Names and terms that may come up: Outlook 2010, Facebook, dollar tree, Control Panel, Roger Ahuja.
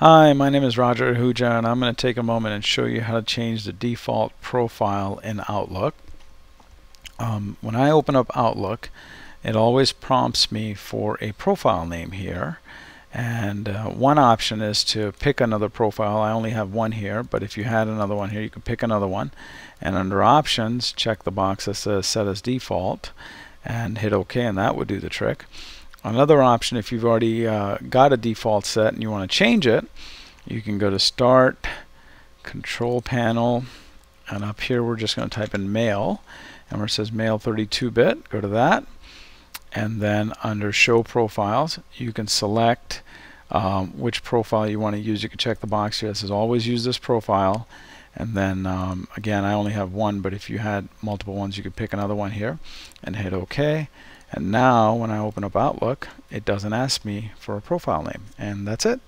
Hi, my name is Roger Ahuja, and I'm going to take a moment and show you how to change the default profile in Outlook. When I open up Outlook, it always prompts me for a profile name here, and one option is to pick another profile. I only have one here, but if you had another one here, you could pick another one, and under options, check the box that says set as default and hit OK, and that would do the trick. Another option, if you've already got a default set and you want to change it, you can go to Start, Control Panel, and up here we're just going to type in Mail, and where it says Mail 32-bit, go to that, and then under Show Profiles you can select which profile you want to use. You can check the box here that says Always Use This Profile, and then again, I only have one, but if you had multiple ones you could pick another one here and hit OK. And now when I open up Outlook, it doesn't ask me for a profile name. And that's it.